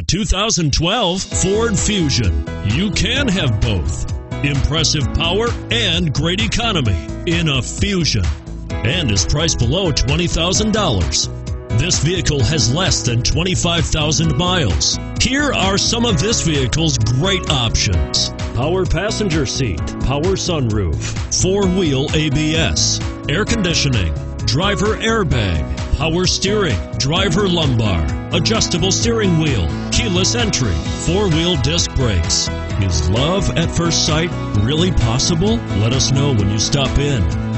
The 2012 Ford Fusion. You can have both. Impressive power and great economy in a Fusion, and is priced below $20,000. This vehicle has less than 25,000 miles. Here are some of this vehicle's great options: power passenger seat, power sunroof, four-wheel ABS, air conditioning, driver airbag, power steering, driver lumbar, adjustable steering wheel, keyless entry, four-wheel disc brakes. Is love at first sight really possible? Let us know when you stop in.